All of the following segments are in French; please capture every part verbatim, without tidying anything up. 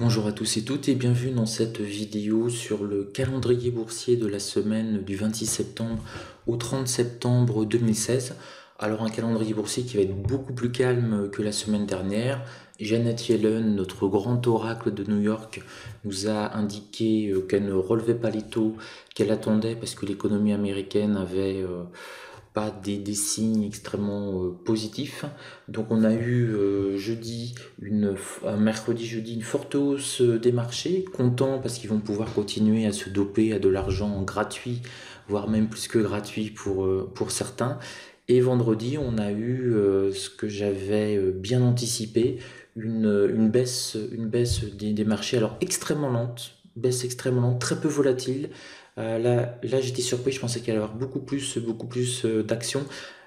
Bonjour à tous et toutes et bienvenue dans cette vidéo sur le calendrier boursier de la semaine du vingt-six septembre au trente septembre deux mille seize. Alors un calendrier boursier qui va être beaucoup plus calme que la semaine dernière. Janet Yellen, notre grand oracle de New York, nous a indiqué qu'elle ne relevait pas les taux, qu'elle attendait parce que l'économie américaine avait... Euh, pas des, des signes extrêmement euh, positifs. Donc on a eu euh, jeudi, une, euh, mercredi jeudi, une forte hausse des marchés, contents parce qu'ils vont pouvoir continuer à se doper à de l'argent gratuit, voire même plus que gratuit pour, euh, pour certains. Et vendredi, on a eu euh, ce que j'avais euh, bien anticipé, une, une baisse, une baisse des, des marchés, alors extrêmement lente, baisse extrêmement lente, très peu volatile. Euh, là, là j'étais surpris, je pensais qu'il allait y avoir beaucoup plus, beaucoup plus euh, d'actions,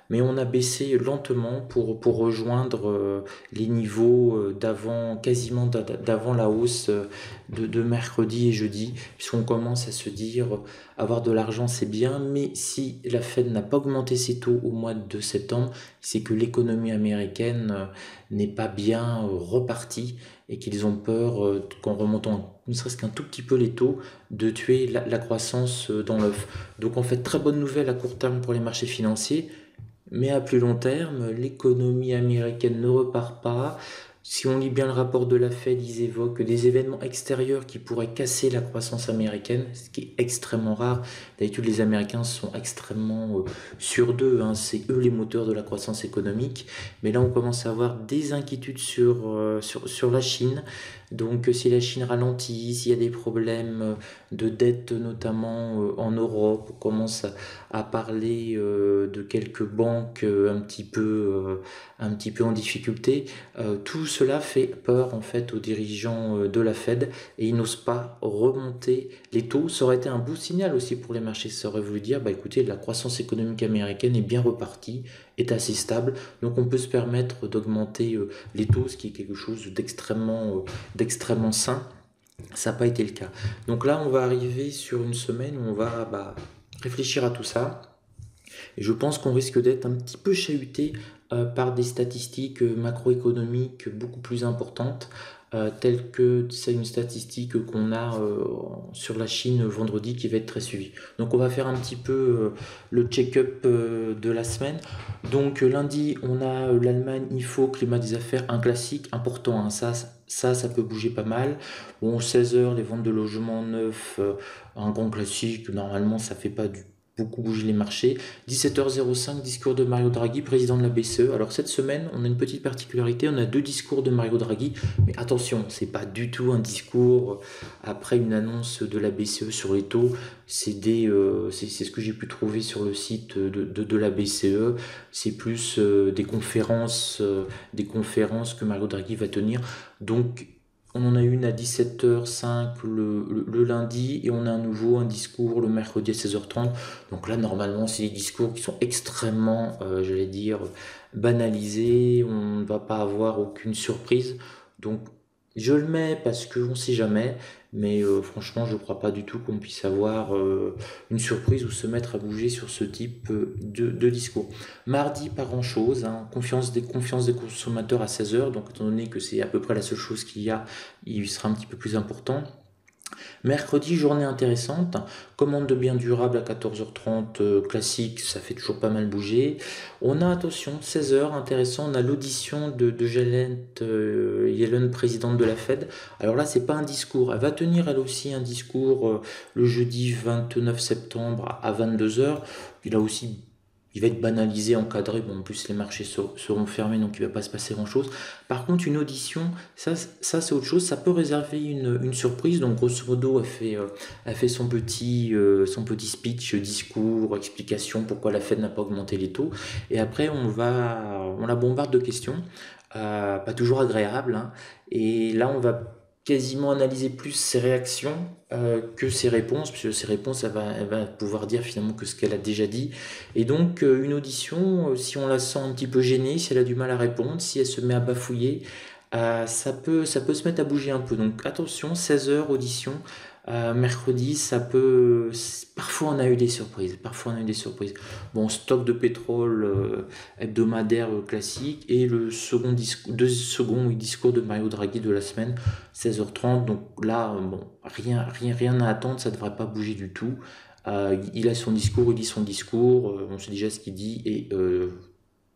mais on a baissé lentement pour, pour rejoindre euh, les niveaux euh, d'avant, quasiment d'avant la hausse euh, de, de mercredi et jeudi, puisqu'on commence à se dire euh, avoir de l'argent c'est bien, mais si la Fed n'a pas augmenté ses taux au mois de septembre, c'est que l'économie américaine euh, n'est pas bien euh, repartie et qu'ils ont peur euh, qu'en remontant ne serait-ce qu'un tout petit peu les taux, de tuer la, la croissance dans l'œuf. Donc en fait, très bonne nouvelle à court terme pour les marchés financiers, mais à plus long terme, l'économie américaine ne repart pas. Si on lit bien le rapport de la Fed, ils évoquent des événements extérieurs qui pourraient casser la croissance américaine, ce qui est extrêmement rare. D'habitude, les Américains sont extrêmement euh, sûrs d'eux, hein. C'est eux les moteurs de la croissance économique. Mais là, on commence à avoir des inquiétudes sur, euh, sur, sur la Chine. Donc, si la Chine ralentit, s'il y a des problèmes de dette, notamment euh, en Europe, on commence à, à parler euh, de quelques banques euh, un petit peu, euh, un petit peu en difficulté, euh, tous cela fait peur en fait aux dirigeants de la Fed et ils n'osent pas remonter les taux. Ça aurait été un beau signal aussi pour les marchés. Ça aurait voulu dire, bah écoutez, la croissance économique américaine est bien repartie, est assez stable, donc on peut se permettre d'augmenter les taux, ce qui est quelque chose d'extrêmement, d'extrêmement sain. Ça n'a pas été le cas. Donc là, on va arriver sur une semaine où on va bah, réfléchir à tout ça. Et je pense qu'on risque d'être un petit peu chahuté euh, par des statistiques macroéconomiques beaucoup plus importantes, euh, telles que c'est une statistique qu'on a euh, sur la Chine vendredi qui va être très suivie. Donc on va faire un petit peu euh, le check-up euh, de la semaine. Donc lundi, on a euh, l'Allemagne, Ifo, climat des affaires, un classique important, hein, ça, ça, ça peut bouger pas mal. Bon, seize heures, les ventes de logements neufs, euh, un grand classique, normalement ça fait pas du beaucoup bouger les marchés. dix-sept heures zéro cinq, discours de Mario Draghi, président de la B C E. Alors cette semaine, on a une petite particularité, on a deux discours de Mario Draghi, mais attention, c'est pas du tout un discours après une annonce de la B C E sur les taux. C'est des, euh, c'est ce que j'ai pu trouver sur le site de, de, de la B C E. C'est plus euh, des conférences, euh, des conférences que Mario Draghi va tenir. Donc on en a une à dix-sept heures cinq le, le, le lundi et on a à nouveau un discours le mercredi à seize heures trente. Donc là, normalement, c'est des discours qui sont extrêmement, euh, j'allais dire, banalisés. On ne va pas avoir aucune surprise. Donc, je le mets parce qu'on ne sait jamais. Mais euh, franchement, je ne crois pas du tout qu'on puisse avoir euh, une surprise ou se mettre à bouger sur ce type euh, de, de discours. Mardi, pas grand-chose, hein, confiance des, confiance des consommateurs à seize heures, donc étant donné que c'est à peu près la seule chose qu'il y a, il sera un petit peu plus important. Mercredi, journée intéressante, commande de biens durables à quatorze heures trente, euh, classique, ça fait toujours pas mal bouger. On a, attention, seize heures, intéressant, on a l'audition de, de Janet euh, Yellen, présidente de la Fed. Alors là, c'est pas un discours, elle va tenir elle aussi un discours euh, le jeudi vingt-neuf septembre à vingt-deux heures. Il a aussi... Il va être banalisé, encadré, bon, en plus les marchés seront fermés, donc il ne va pas se passer grand-chose. Par contre, une audition, ça, ça c'est autre chose, ça peut réserver une, une surprise. Donc grosso modo, elle fait, euh, elle fait son, petit, euh, son petit speech, discours, explication, pourquoi la Fed n'a pas augmenté les taux. Et après, on, va, on la bombarde de questions, euh, pas toujours agréable, hein. Et là, on va... quasiment analyser plus ses réactions euh, que ses réponses, puisque ses réponses, elle va, elle va pouvoir dire finalement que ce qu'elle a déjà dit. Et donc, euh, une audition, euh, si on la sent un petit peu gênée, si elle a du mal à répondre, si elle se met à bafouiller, euh, ça peut, ça peut se mettre à bouger un peu. Donc, attention, seize heures, audition, Euh, mercredi, ça peut... Parfois, on a eu des surprises. Parfois, on a eu des surprises. Bon, stock de pétrole euh, hebdomadaire classique et le second discours, deux seconds discours de Mario Draghi de la semaine, seize heures trente. Donc là, bon, rien, rien, rien à attendre. Ça ne devrait pas bouger du tout. Euh, il a son discours, il lit son discours. Euh, on sait déjà ce qu'il dit et euh,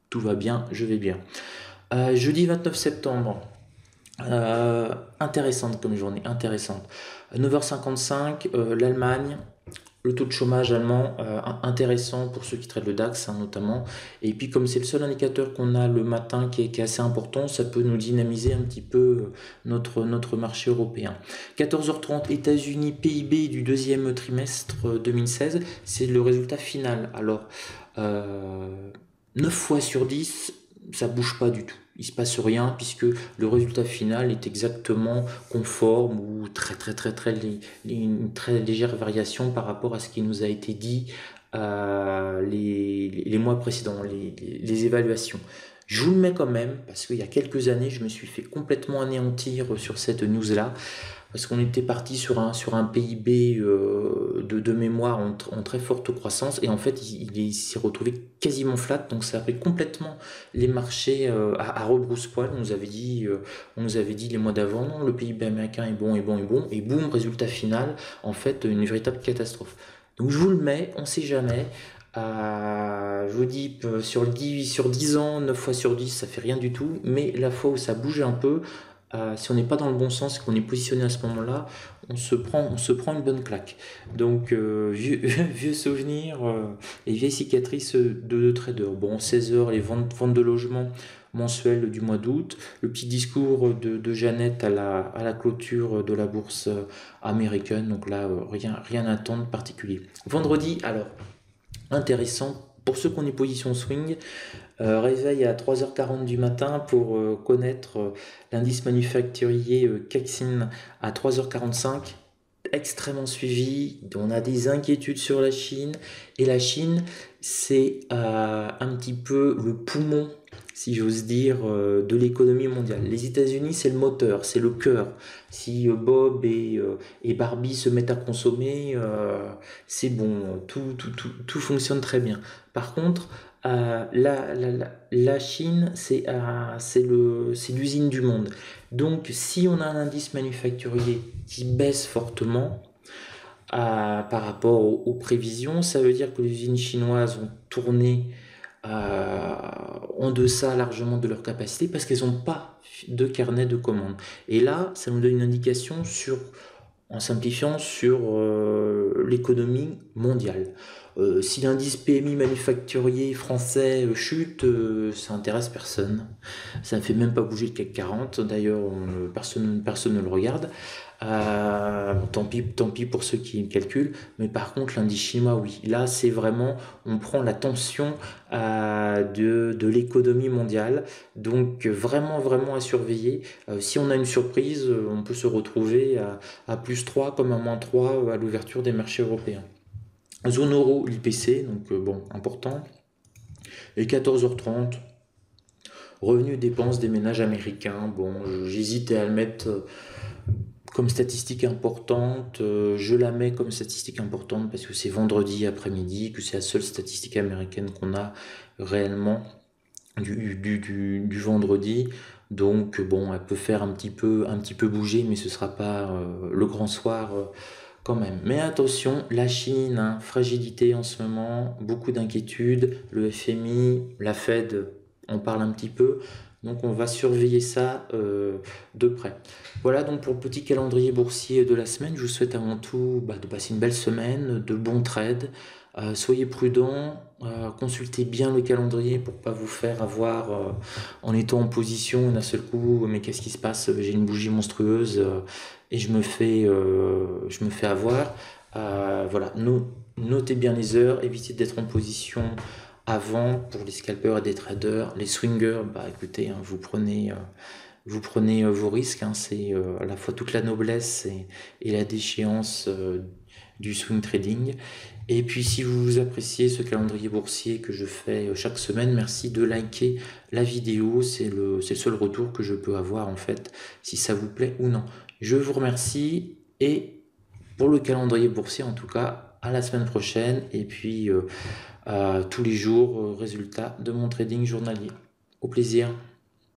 tout va bien, je vais bien. Euh, jeudi vingt-neuf septembre. Euh, intéressante comme journée, intéressante. neuf heures cinquante-cinq, euh, l'Allemagne, le taux de chômage allemand, euh, intéressant pour ceux qui traitent le DAX hein, notamment. Et puis comme c'est le seul indicateur qu'on a le matin qui est, qui est assez important, ça peut nous dynamiser un petit peu notre, notre marché européen. quatorze heures trente, États-Unis, P I B du deuxième trimestre deux mille seize, c'est le résultat final. Alors, euh, neuf fois sur dix, ça bouge pas du tout. Il se passe rien puisque le résultat final est exactement conforme ou très très très très, très une très légère variation par rapport à ce qui nous a été dit euh, les, les mois précédents, les, les, les évaluations. Je vous le mets quand même parce qu'il y a quelques années, je me suis fait complètement anéantir sur cette news-là parce qu'on était parti sur un, sur un P I B euh, de, de mémoire en, en très forte croissance et en fait, il, il s'est retrouvé quasiment flat. Donc, ça a pris complètement les marchés euh, à, à rebrousse-poil. On nous avait dit, euh, on nous avait dit les mois d'avant, non, le P I B américain est bon, est bon, est bon. Et boum, résultat final, en fait, une véritable catastrophe. Donc, je vous le mets, on ne sait jamais. Euh, je vous dis, sur, le dix, sur dix ans, neuf fois sur dix, ça fait rien du tout. Mais la fois où ça bouge un peu, euh, si on n'est pas dans le bon sens et qu'on est positionné à ce moment-là, on se prend, on se prend une bonne claque. Donc, euh, vieux, vieux souvenirs euh, et vieilles cicatrices de, de trader. Bon, seize heures, les ventes, ventes de logements mensuelles du mois d'août. Le petit discours de, de Janet à la, à la clôture de la bourse américaine. Donc là, rien, rien à attendre particulier. Vendredi, alors... Intéressant pour ceux qui ont des positions swing, euh, réveil à trois heures quarante du matin pour euh, connaître euh, l'indice manufacturier euh, Caixin à trois heures quarante-cinq, extrêmement suivi. On a des inquiétudes sur la Chine et la Chine c'est euh, un petit peu le poumon, si j'ose dire, euh, de l'économie mondiale. Les États-Unis c'est le moteur, c'est le cœur. Si euh, Bob et, euh, et Barbie se mettent à consommer, euh, c'est bon, tout, tout, tout, tout fonctionne très bien. Par contre, euh, la, la, la, la Chine, c'est euh, l'usine du monde. Donc, si on a un indice manufacturier qui baisse fortement euh, par rapport aux, aux prévisions, ça veut dire que les usines chinoises ont tourné Euh, en deçà largement de leur capacité parce qu'elles n'ont pas de carnet de commandes. Et là, ça nous donne une indication sur, en simplifiant, sur euh, l'économie mondiale. Euh, si l'indice P M I manufacturier français chute, euh, ça n'intéresse personne. Ça ne fait même pas bouger le C A C quarante. D'ailleurs, personne, personne ne le regarde. Euh, tant pis, tant pis pour ceux qui calculent, mais par contre l'indice chinois, oui, là c'est vraiment, on prend la tension euh, de, de l'économie mondiale, donc vraiment vraiment à surveiller. Euh, si on a une surprise, on peut se retrouver à, à plus trois comme à moins trois à l'ouverture des marchés européens. Zone euro, l'I P C, donc euh, bon, important. Et quatorze heures trente, revenus dépenses des ménages américains. Bon, j'hésite à le mettre euh, comme statistique importante, euh, je la mets comme statistique importante parce que c'est vendredi après-midi, que c'est la seule statistique américaine qu'on a réellement du, du, du, du vendredi. Donc bon, elle peut faire un petit peu, un petit peu bouger, mais ce sera pas euh, le grand soir euh, quand même. Mais attention, la Chine, hein, fragilité en ce moment, beaucoup d'inquiétudes, le F M I, la Fed, on parle un petit peu. Donc on va surveiller ça euh, de près. Voilà donc pour le petit calendrier boursier de la semaine. Je vous souhaite avant tout bah, de passer une belle semaine, de bons trades. Euh, soyez prudents, euh, consultez bien le calendrier pour ne pas vous faire avoir euh, en étant en position d'un seul coup. Mais qu'est-ce qui se passe? J'ai une bougie monstrueuse euh, et je me fais, euh, je me fais avoir. Euh, voilà, no- notez bien les heures, évitez d'être en position avant, pour les scalpers et des traders. Les swingers, bah écoutez, hein, vous prenez, euh, vous prenez euh, vos risques. Hein, c'est euh, à la fois toute la noblesse et, et la déchéance euh, du swing trading. Et puis, si vous appréciez ce calendrier boursier que je fais chaque semaine, merci de liker la vidéo. C'est le, c'est le seul retour que je peux avoir, en fait, si ça vous plaît ou non. Je vous remercie et pour le calendrier boursier en tout cas, à la semaine prochaine, et puis euh, euh, tous les jours, euh, résultat de mon trading journalier. Au plaisir.